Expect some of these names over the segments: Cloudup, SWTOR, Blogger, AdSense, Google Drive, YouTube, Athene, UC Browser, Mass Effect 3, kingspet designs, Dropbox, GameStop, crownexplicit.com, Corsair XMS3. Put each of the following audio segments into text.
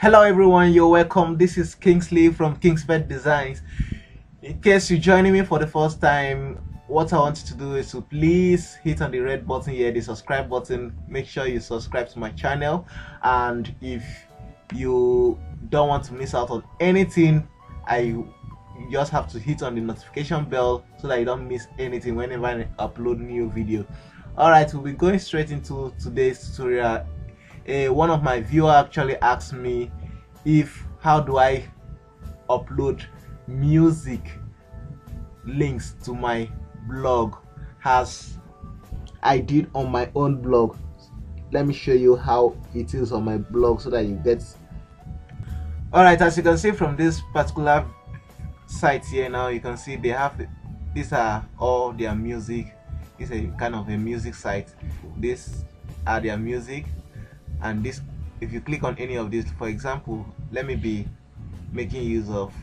Hello everyone, you're welcome. This is Kingsley from Kingspet Designs. In case you're joining me for the first time, what I want you to do is to please hit on the red button here, the subscribe button. Make sure you subscribe to my channel, and if you don't want to miss out on anything, you just have to hit on the notification bell so that you don't miss anything whenever I upload new video. Alright, we'll be going straight into today's tutorial. One of my viewers actually asked me how do I upload music links to my blog as I did on my own blog. Let me show you how it is on my blog so that you get. Alright, as you can see from this particular site here now, you can see they have these are all their music. It's a kind of a music site. These are their music. And this, if you click on any of these, for example, let me be making use of,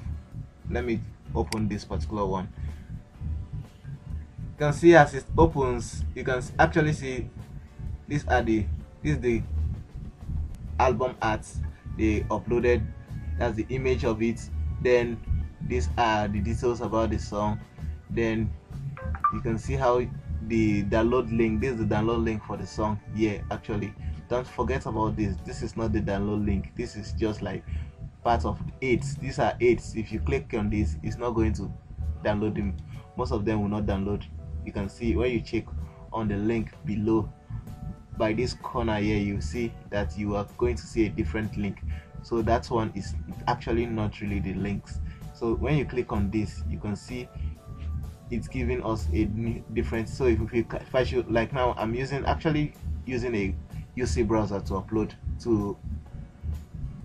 let me open this particular one. You can see as it opens, you can actually see this is the album arts they uploaded. That's the image of it. Then these are the details about the song. Then you can see how the download link. This is the download link for the song. Yeah, actually. Don't forget about this. This is not the download link. This is just like part of it. These are it. If you click on this, it's not going to download them. Most of them will not download. You can see when you check on the link below by this corner here, you see that you are going to see a different link. So that one is actually not really the links. So when you click on this, you can see it's giving us a different. So if I should, like now I'm actually using a UC browser to upload to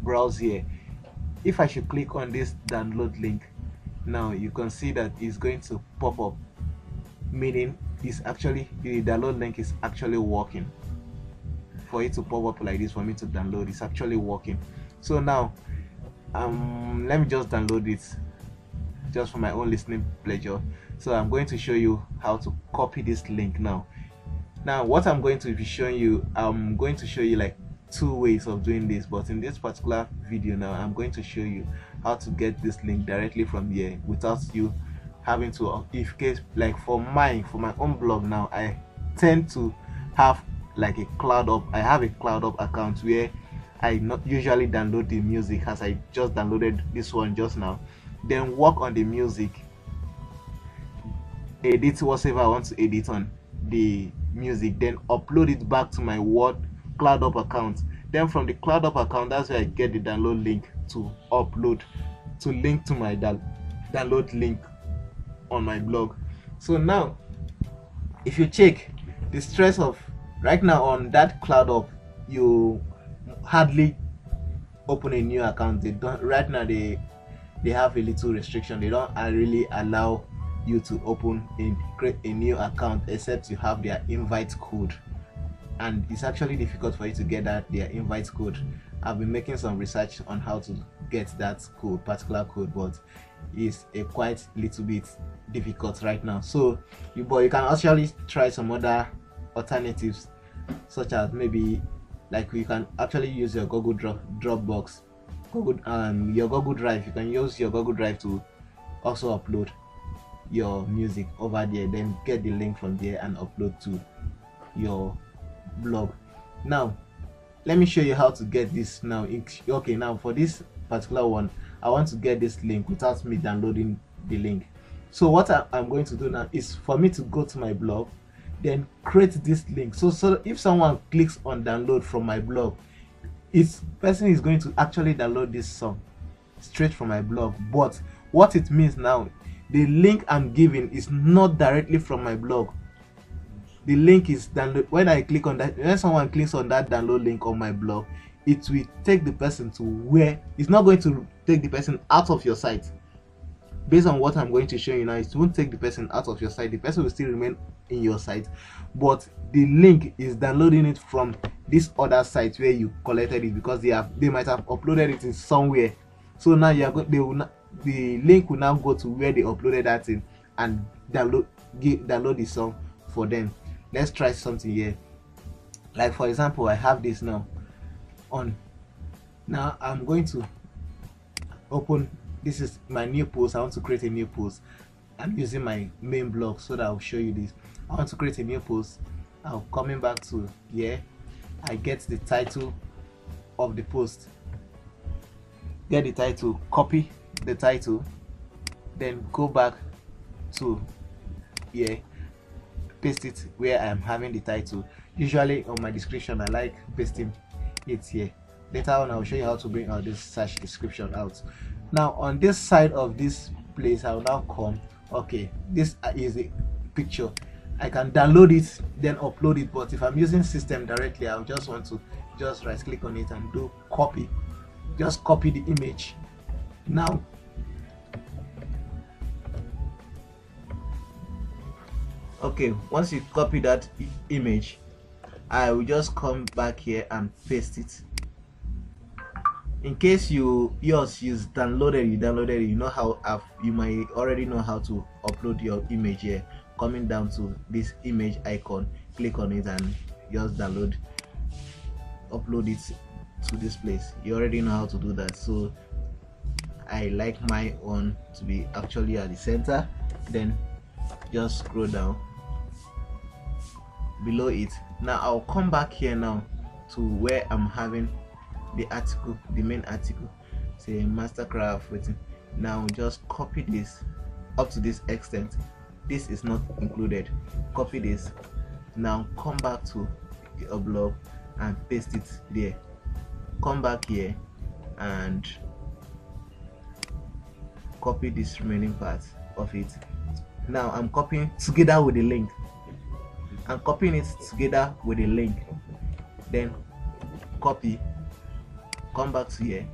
browse here. If I should click on this download link now, you can see that it's going to pop up, meaning it's actually the download link is actually working. For it to pop up like this for me to download, it's actually working. So now let me just download it just for my own listening pleasure. So I'm going to show you how to copy this link now. What I'm going to be showing you, I'm going to show you like two ways of doing this, but in this particular video now, I'm going to show you how to get this link directly from here without you having to, if case like for my own blog now, I tend to have like a Cloudup. I have a Cloudup account where I not usually download the music, as I just downloaded this one just now, then work on the music, edit whatever I want to edit on the music, then upload it back to my Cloudup account. Then from the Cloudup account, that's where I get the download link to upload to link to my download link on my blog. So now if you check the stress of right now on that Cloudup, you hardly open a new account. They don't right now, they have a little restriction. They don't really allow you to open and create a new account except you have their invite code, and it's actually difficult for you to get that their invite code. I've been making some research on how to get that code, particular code, but it's a quite little bit difficult right now. So but you can actually try some other alternatives, such as maybe like you can actually use your Google Dropbox, your Google Drive. You can use your Google Drive to also upload your music over there, then get the link from there and upload to your blog. Now let me show you how to get this now. Okay, now for this particular one, I want to get this link without me downloading the link. So what I'm going to do now is for me to go to my blog, then create this link. So if someone clicks on download from my blog, this person is going to actually download this song straight from my blog. But what it means now, the link I'm giving is not directly from my blog. The link is download. When I click on that, when someone clicks on that download link on my blog, it will take the person to where it's not going to take the person out of your site. Based on what I'm going to show you now, it won't take the person out of your site. The person will still remain in your site, but the link is downloading it from this other site where you collected it, because they might have uploaded it in somewhere. So now you are going. The link will now go to where they uploaded that in and download the song for them. Let's try something here. Like for example, I have this now on Now I'm going to open, this is my new post. I want to create a new post. I'm using my main blog so that I'll show you this. I want to create a new post. I'm coming back to here. I get the title of the post, get the title, copy the title, then go back to here, paste it where I'm having the title. Usually on my description I like pasting it here. Later on I'll show you how to bring out this search description out. Now on this side of this place I will now come, okay, this is a picture. I can download it then upload it, but if I'm using system directly I'll just want to just right click on it and do copy, just copy the image. Now okay, once you copy that image I will just come back here and paste it. In case yours is downloaded, you know how you might already know how to upload your image here. Coming down to this image icon, click on it and just download, upload it to this place. You already know how to do that, so I like my own to be actually at the center. Then just scroll down below it. Now I'll come back here now to where I'm having the article, the main article, say Mastercraft waiting. Now just copy this up to this extent. This is not included, copy this. Now come back to your blog and paste it there. Come back here and copy this remaining part of it. Now I'm copying together with the link. I'm copying it together with the link, then copy, come back to here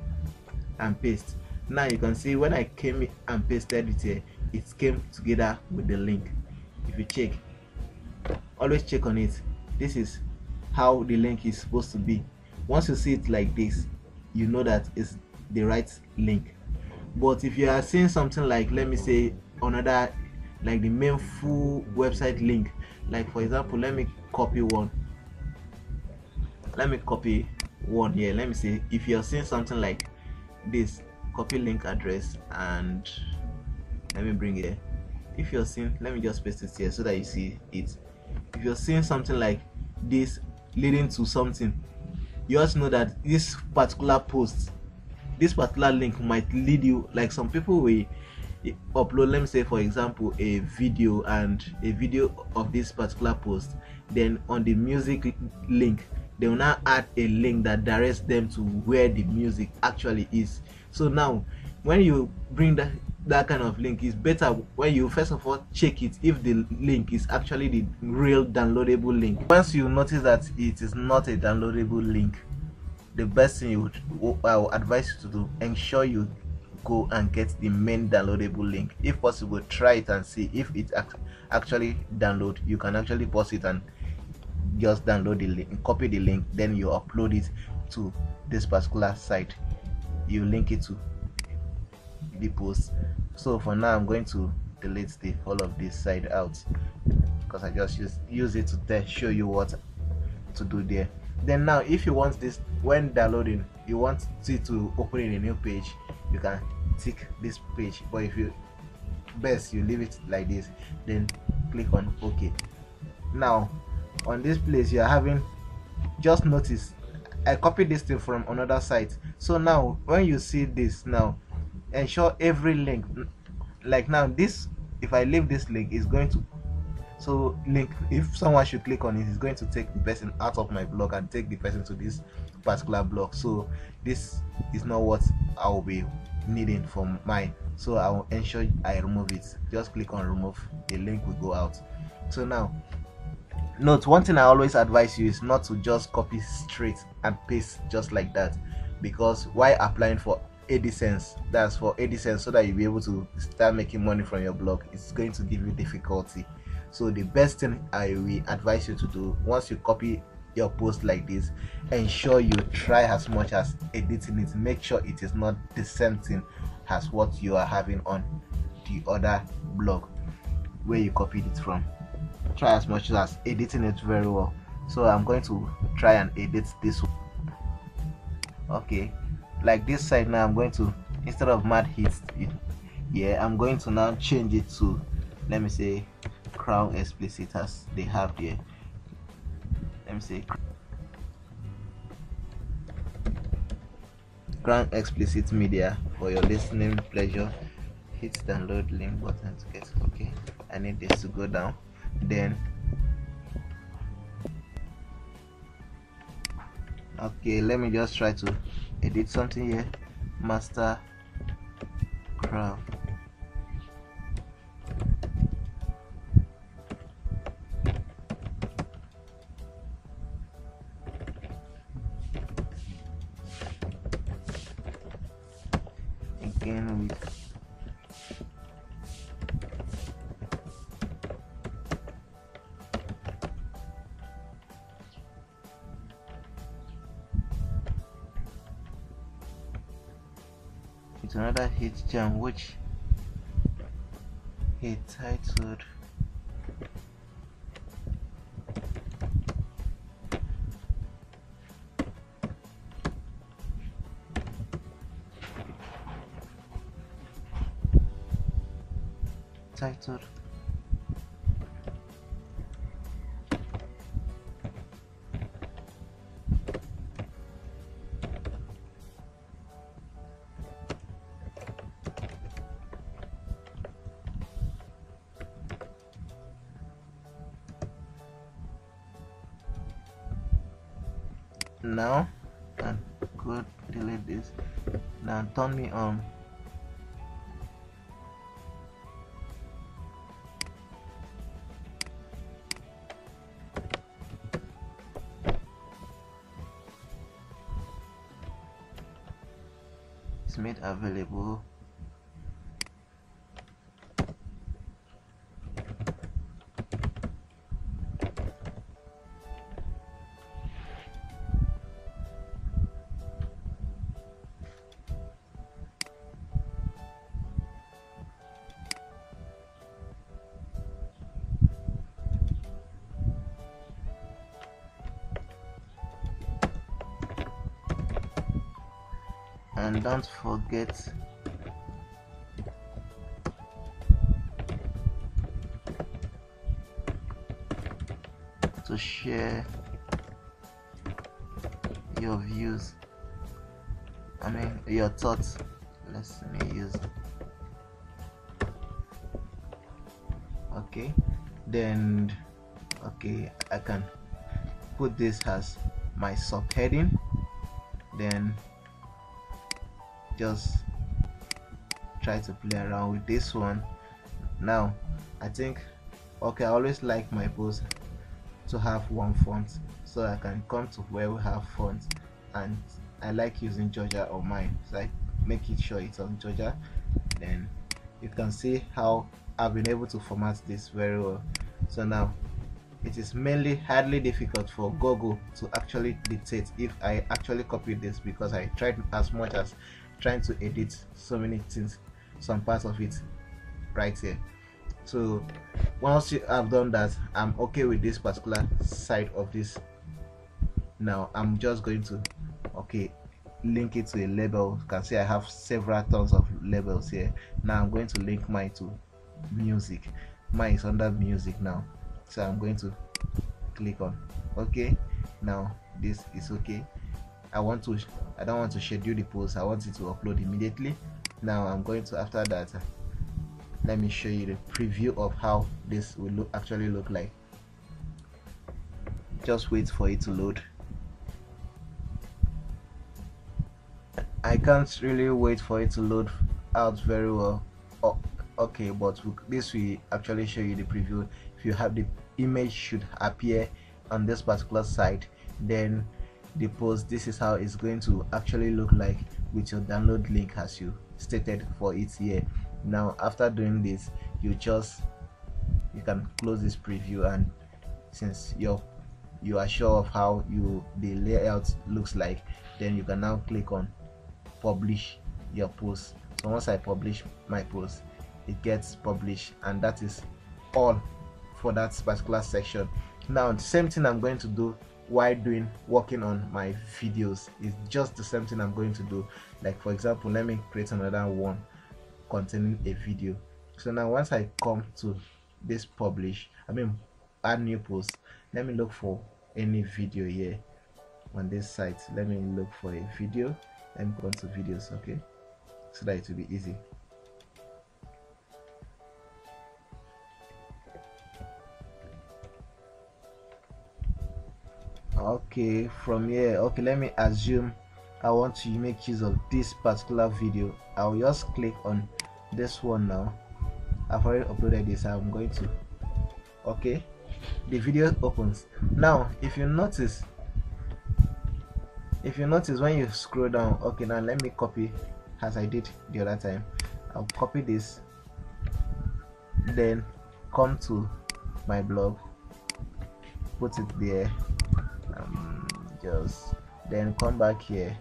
and paste. Now you can see when I came and pasted it here, it came together with the link. If you check, always check on it. This is how the link is supposed to be. Once you see it like this, you know that it's the right link. But if you are seeing something like, let me say another, like the main full website link, like for example, let me copy one, here. Let me see if you're seeing something like this, copy link address, and let me bring it. If you're seeing, let me just paste it here so that you see it. If you're seeing something like this leading to something, you also know that this particular post, this particular link might lead you, like some people will upload, let me say for example a video, and a video of this particular post, then on the music link they will now add a link that directs them to where the music actually is. So now when you bring that kind of link, is better when you first of all check it if the link is actually the real downloadable link. Once you notice that it is not a downloadable link, the best thing I would advise you to do, ensure you go and get the main downloadable link. If possible, try it and see if it actually download. You can actually pause it and just download the link, copy the link, then you upload it to this particular site, you link it to the post. So for now I'm going to delete the whole of this side out because I just use it to show you what to do there. Then now if you want this, when downloading, you want it to open in a new page, you can tick this page, but if you best you leave it like this, then click on OK. Now on this place you are having, just notice I copied this thing from another site. So now when you see this now, ensure every link, like now this, if I leave this link, is going to link, if someone should click on it, is going to take the person out of my blog and take the person to this particular blog. So this is not what I will be needing for mine, so I will ensure I remove it. Just click on remove, the link will go out. So now note, one thing I always advise you is not to just copy straight and paste just like that, because while applying for AdSense, that's for AdSense, so that you'll be able to start making money from your blog, it's going to give you difficulty. So the best thing I will advise you to do, once you copy your post like this, ensure you try as much as editing it, make sure it is not the same thing as what you are having on the other blog where you copied it from. Try as much as editing it very well. So I'm going to try and edit this one. Okay, like this side now, I'm going to, instead of mad hits, yeah, I'm going to now change it to, let me say, Crown Explicit as they have there. Let me say Crown Explicit Media for your listening pleasure. Hit download link button to get, okay, I need this to go down. Then okay, let me just try to edit something here. Master Crown again with another hit jam which he titled now, and go delete this. Now turn me on. It's made available. And don't forget to share your views, I mean your thoughts. Let's use, okay, then okay, I can put this as my subheading, then just try to play around with this one. Now I think, okay, I always like my post to have one font, so I can come to where we have fonts, and I like using Georgia on mine, so I make it sure it's on Georgia. Then you can see how I've been able to format this very well. So now it is mainly hardly difficult for Google to actually dictate if I actually copied this, because I tried as much as trying to edit so many things, some parts of it right here. So once you have done that, I'm okay with this particular side of this. Now I'm just going to, okay, link it to a label. You can see I have several tons of labels here. Now I'm going to link mine to music. Mine is under music now, so I'm going to click on okay. Now this is okay. I don't want to schedule the post, I want it to upload immediately. Now I'm going to, after that, let me show you the preview of how this will look, actually look like. Just wait for it to load. I can't really wait for it to load out very well. Oh, okay, but this will actually show you the preview. If you have, the image should appear on this particular site, then the post, this is how it's going to actually look like with your download link as you stated for it here. Now after doing this, you can close this preview, and since you are sure of how the layout looks like, then you can now click on publish your post. So once I publish my post, it gets published, and that is all for that particular section. Now the same thing I'm going to do while working on my videos. It's just the same thing I'm going to do. Like for example, let me create another one containing a video. So now once I come to this publish, add new post, let me look for any video here on this site. Let me look for a video and go to videos, okay, so that it will be easy. Okay, from here, okay, let me assume I want to make use of this particular video. I'll just click on this one. Now I've already uploaded this. I'm going to, okay, the video opens. Now if you notice when you scroll down, okay, now let me copy as I did the other time. I'll copy this, then come to my blog, put it there, just then come back here,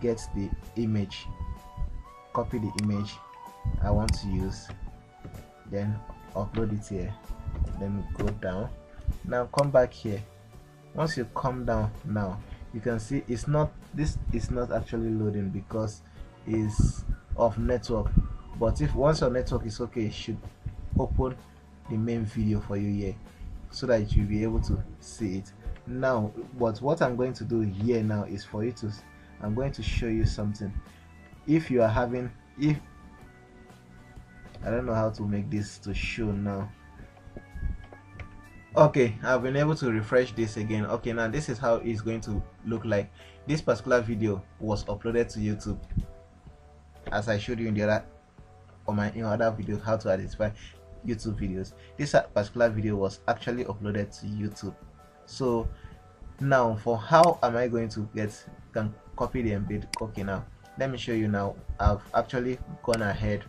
get the image, copy the image I want to use, then upload it here. Let me go down. Now come back here. Once you come down, now you can see it's not, this is not actually loading because it's off network, but if once your network is okay, it should open the main video for you here so that you'll be able to see it. Now but what I'm going to do here now is for you to, I'm going to show you something. If you are having, if I don't know how to make this to show now. Okay, I've been able to refresh this again. Okay, now this is how it's going to look like. This particular video was uploaded to YouTube, as I showed you in the other, on my other video, how to identify YouTube videos. This particular video was actually uploaded to YouTube. So now for how am I going to get, can copy the embed. Okay, now let me show you. Now I've actually gone ahead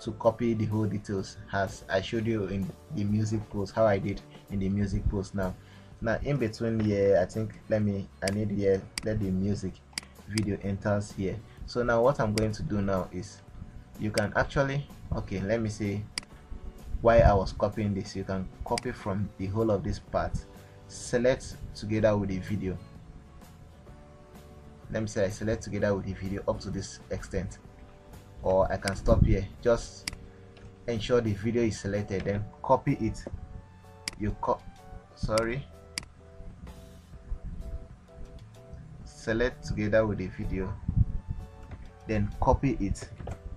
to copy the whole details as I showed you in the music post, how I did in the music post. Now in between here, I think I need here, let the music video enters here. So now what I'm going to do now is, you can actually, okay, let me see, while I was copying this, you can copy from the whole of this part, select together with the video. Let me say I select together with the video up to this extent, or I can stop here. Just ensure the video is selected, then copy it. Select together with the video, then copy it,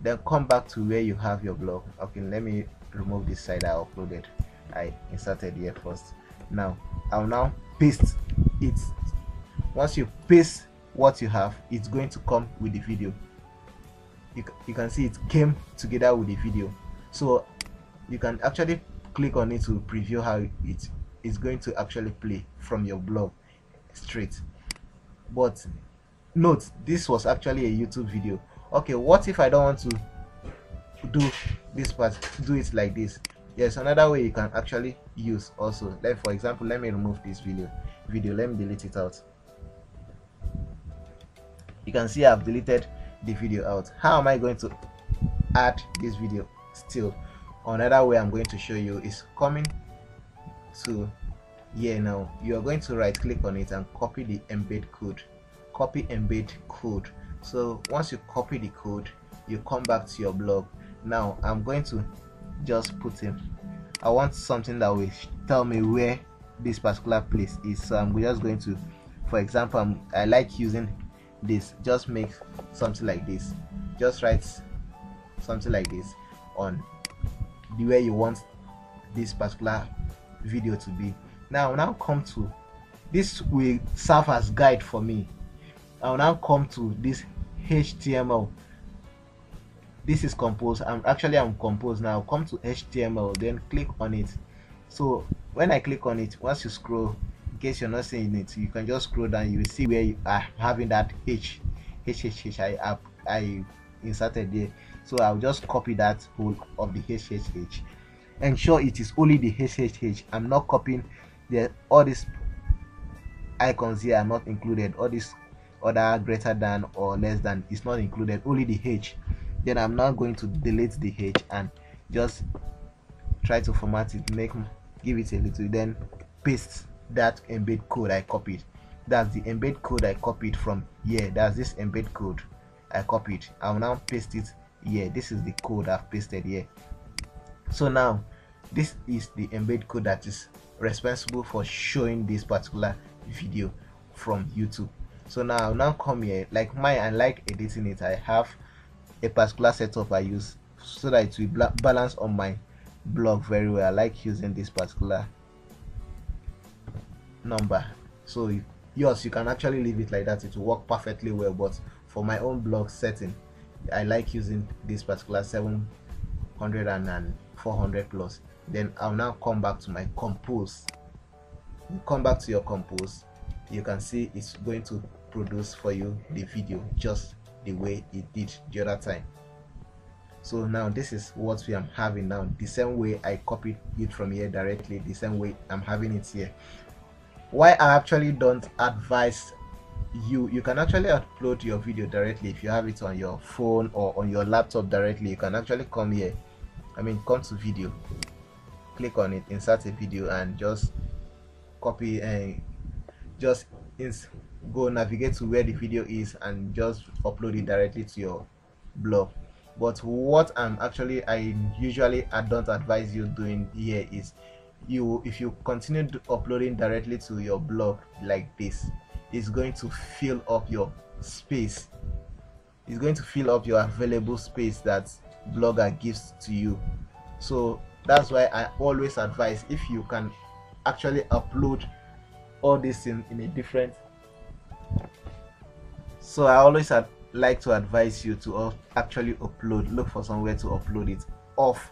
then come back to where you have your blog. Okay, let me remove this side I uploaded, I inserted here first. Now I'll now paste it. Once you paste what you have, it's going to come with the video. You can see it came together with the video, so you can actually click on it to preview how it is going to actually play from your blog straight. But note, this was actually a YouTube video. Okay, what if I don't want to do this part, do it like this? Yes, another way you can actually use also. Like for example, let me remove this video, let me delete it out. You can see I've deleted the video out. How am I going to add this video? Still another way I'm going to show you is coming to here. Now you are going to right click on it and copy the embed code, copy embed code. So once you copy the code, you come back to your blog. Now I'm going to just put him, I want something that will tell me where this particular place is. So I'm just going to, for example, I like using this, just make something like this, just write something like this on the way you want this particular video to be. Now come to this, will serve as guide for me. I'll now come to this HTML. This is composed. I'm composed now. Come to HTML, then click on it. So when I click on it, once you scroll, in case you're not seeing it, you can just scroll down. You will see where you are having that I inserted there. So I'll just copy that whole of the HHH. Ensure it is only the HHH. I'm not copying the all these icons here are not included. All this other greater than or less than is not included. Only the H. Then I'm now going to delete the H and just try to format it, give it a little, then paste that embed code I copied. That's the embed code I copied from here. That's this embed code I copied. I'll now paste it here. This is the code I've pasted here. So now this is the embed code that is responsible for showing this particular video from YouTube. So now I'll now come here, like mine, and like editing it, I have a particular setup I use so that it will balance on my blog very well. I like using this particular number. So yours, you can actually leave it like that, it will work perfectly well, but for my own blog setting, I like using this particular 700 and 400 plus. Then I'll now come back to my compose. Come back to your compose, you can see it's going to produce for you the video just the way it did the other time. So now this is what we are having now, the same way I copied it from here directly, the same way I'm having it here. Why I actually don't advise you, you can actually upload your video directly if you have it on your phone or on your laptop directly. You can actually come here, come to video, click on it, insert a video, and just copy and just go navigate to where the video is and just upload it directly to your blog. But what I don't advise you doing here is, if you continue uploading directly to your blog like this, it's going to fill up your space. It's going to fill up your available space that Blogger gives to you. So that's why I always advise, if you can actually upload all this in a different, so I always like to advise you to actually upload, look for somewhere to upload it off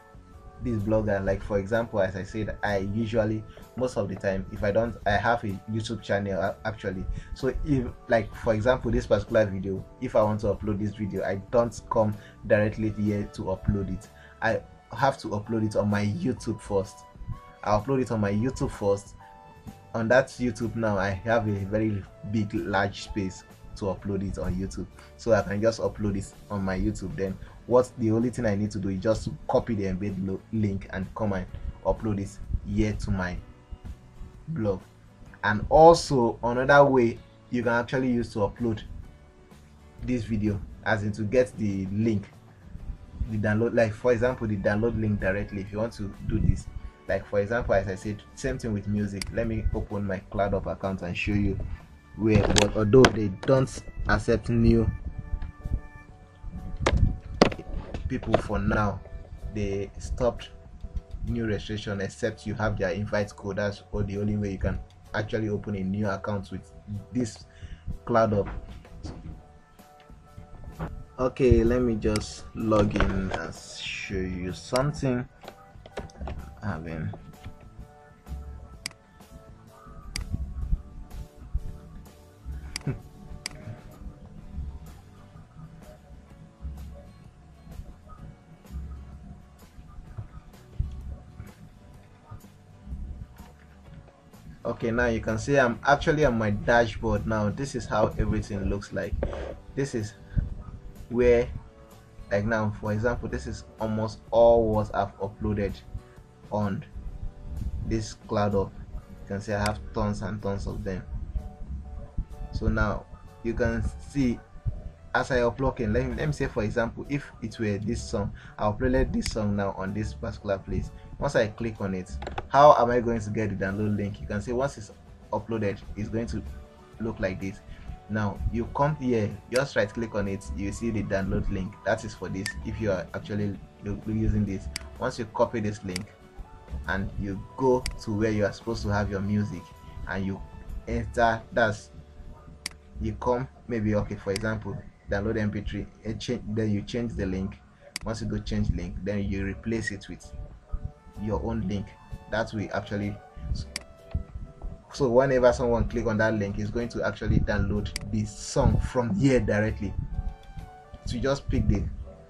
this Blogger. Like for example, as I said, I usually, most of the time, if I don't, I have a YouTube channel actually. So if, like for example, this particular video, if I want to upload this video, I don't come directly here to upload it. I have to upload it on my YouTube first. I upload it on my YouTube first. On that YouTube now, I have a very big large space to upload it on YouTube, so I can just upload it on my YouTube. Then the only thing I need to do is just copy the embed link and come and upload it here to my blog. And also another way you can actually use to upload this video, as in to get the link, the download, like for example the download link directly. If you want to do this, like for example, as I said, same thing with music. Let me open my Cloudup account and show you where, but although they don't accept new people for now, they stopped new registration except you have their invite code. That's the only way you can actually open a new account with this Cloudup. Okay, let me just log in and show you something. Okay, now you can see I'm actually on my dashboard now. This is how everything looks like. This is where, like now for example, this is almost all what I've uploaded on this Cloudup. You can see I have tons and tons of them. So now you can see as I upload in, let me say for example, if it were this song, I uploaded this song now on this particular place. Once I click on it, how am I going to get the download link? You can see once it's uploaded, it's going to look like this. Now you come here, just right click on it, you see the download link. That is for this, if you are actually using this. Once you copy this link and you go to where you are supposed to have your music and you enter, that's, you come, maybe okay for example, download mp3, then you change the link. Once you go change link, then you replace it with your own link. That way actually, so whenever someone click on that link, is going to actually download the song from here directly. So you just pick the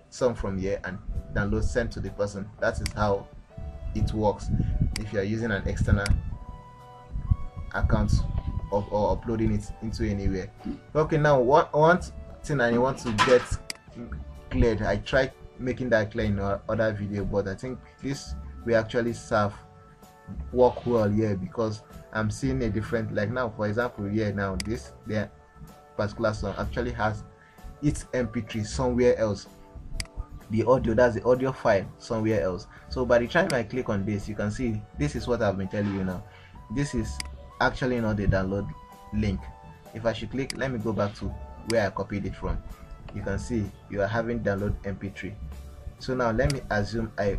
song from here and download, send to the person. That is how it works if you are using an external account or uploading it into anywhere. Okay, now one thing I want to get cleared, I tried making that clear in our other video, but I think this we actually serve work well here, because I'm seeing a different, like now for example here now this there particular song actually has its mp3 somewhere else, the audio, that's the audio file somewhere else. So by the time I click on this, you can see this is what I've been telling you now. This is actually not the download link. If I should click, let me go back to where I copied it from. You can see you are having download mp3. So now let me assume I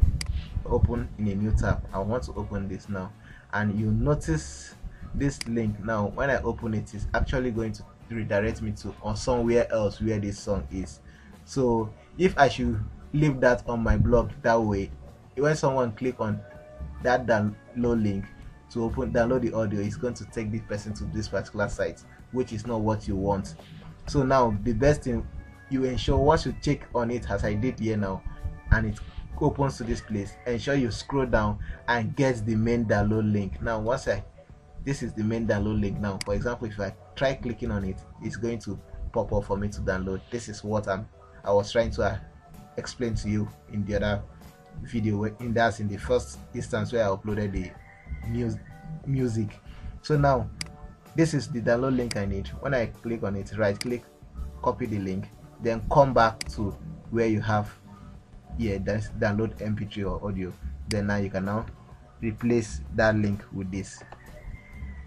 open in a new tab. I want to open this now, and you notice this link now when I open it is actually going to redirect me to or somewhere else where this song is. So if I should leave that on my blog that way, when someone click on that download link to open download the audio, it's going to take this person to this particular site, which is not what you want. So now the best thing you ensure, once you check on it as I did here now and it opens to this place, ensure you scroll down and get the main download link. Now once this is the main download link now. For example, if I try clicking on it, it's going to pop up for me to download. This is what I was trying to explain to you in the other video, in that's in the first instance where I uploaded the music. So now this is the download link I need. When I click on it, right click, copy the link, then come back to where you have, yeah, that's download mp3 or audio. Then now you can now replace that link with this.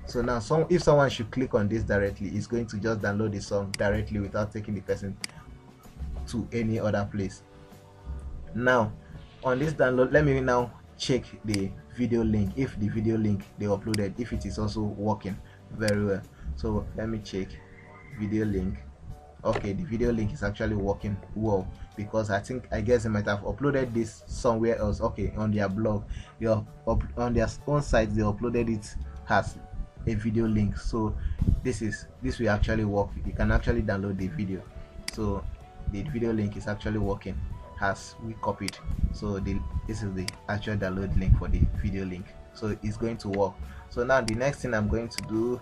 So now if someone should click on this directly, it's going to just download the song directly without taking the person to any other place. Now on this download, let me now check the video link, if the video link they uploaded, if it is also working very well. So let me check video link. Okay, the video link is actually working well, because I guess I might have uploaded this somewhere else. Okay, on their blog, on their own site, they uploaded it as a video link. So this will actually work. You can actually download the video. So the video link is actually working as we copied. So this is the actual download link for the video link. So it's going to work. So now the next thing I'm going to do,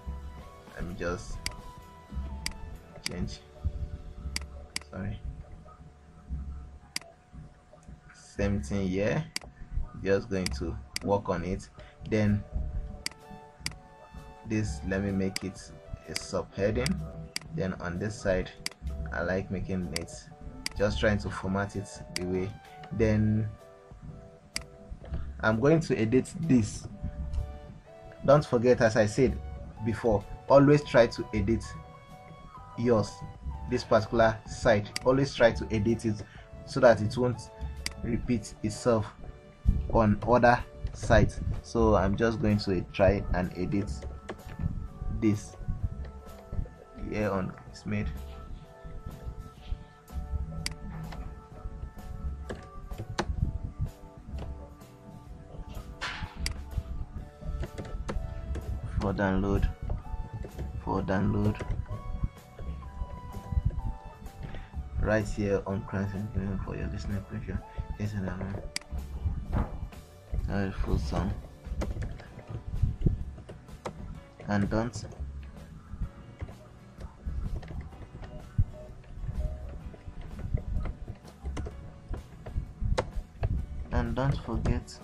let me just change, sorry, same thing here, just going to work on it. Then this, let me make it a subheading. Then on this side, I like making it, just trying to format it the way. Then I'm going to edit this. Don't forget, as I said before, always try to edit yours, this particular site, always try to edit it so that it won't repeat itself on other sites. So I'm just going to try and edit this here on it's made. For download right here on crownexplicit.com for your listening pleasure. This is a full song, and don't forget .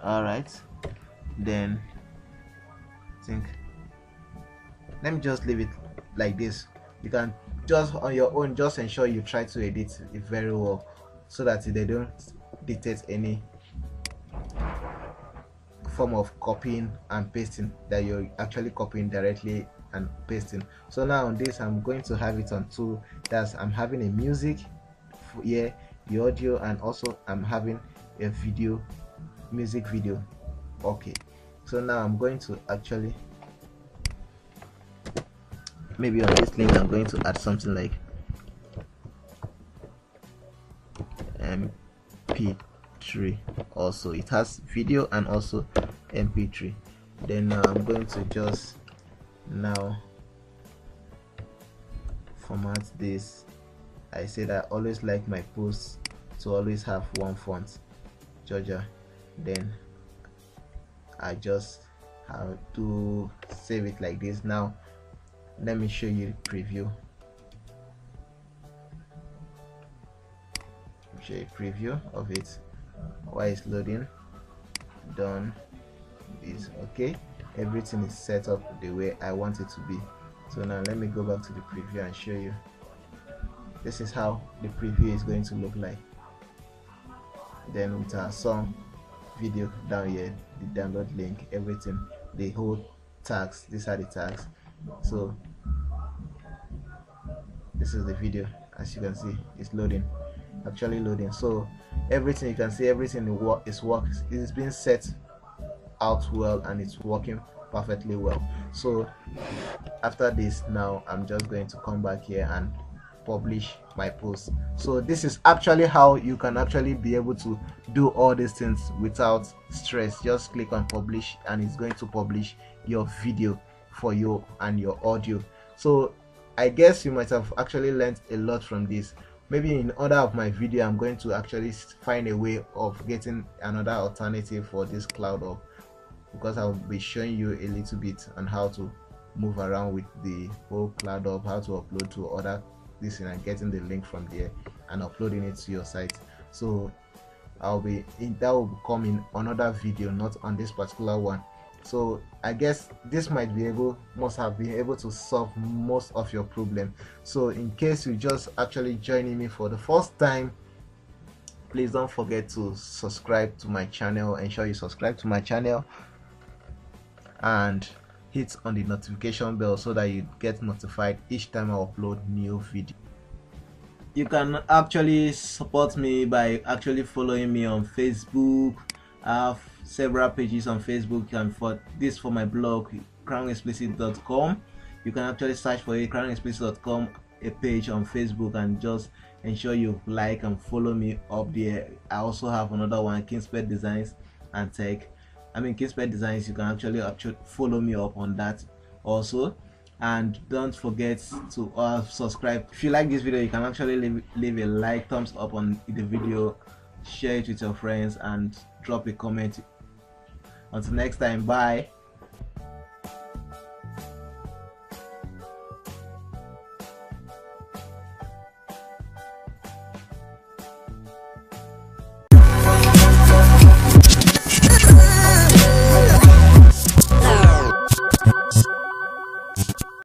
Alright, then I think let me just leave it like this. You can just on your own just ensure you try to edit it very well so that they don't detect any form of copying and pasting, that you're actually copying directly and pasting. So now on this, I'm going to have it on two. That's I'm having a music here, the audio, and also I'm having a video, music video. Okay, so now I'm going to actually, maybe on this link I'm going to add something like mp3 also. It has video and also mp3. Then I'm going to just now format this. I said I always like my posts to always have one font, Georgia. Then I just have to save it like this. Now let me show you preview show a preview of it while it's loading. Done is okay. Everything is set up the way I want it to be. So now let me go back to the preview and show you. This is how the preview is going to look like. Then with our song, video down here, the download link, everything, the whole tags. These are the tags. So this is the video. As you can see, it's loading, actually loading. So everything, you can see everything is works. It's been set out well and it's working perfectly well. So after this, now I'm just going to come back here and publish my post. So this is actually how you can actually be able to do all these things without stress. Just click on publish and it's going to publish your video for you and your audio. So I guess you might have actually learned a lot from this. Maybe in order of my video, I'm going to actually find a way of getting another alternative for this Cloudup, because I'll be showing you a little bit on how to move around with the whole Cloudup, how to upload to other this and getting the link from there and uploading it to your site. So I'll be in, that will come in another video, not on this particular one. So I guess this might be able, must have been able to solve most of your problem. So in case you just actually joining me for the first time, please don't forget to subscribe to my channel. Ensure you subscribe to my channel and hit on the notification bell so that you get notified each time I upload new video. You can actually support me by actually following me on Facebook. I have several pages on Facebook, and for this, for my blog, crownexplicit.com. You can actually search for it, crownexplicit.com, a page on Facebook, and just ensure you like and follow me up there. I also have another one, Kingspet Designs and Tech. I mean, Kingspet Designs. You can actually follow me up on that also. And don't forget to subscribe. If you like this video, you can actually leave a like, thumbs up on the video, share it with your friends, and drop a comment. Until next time, bye.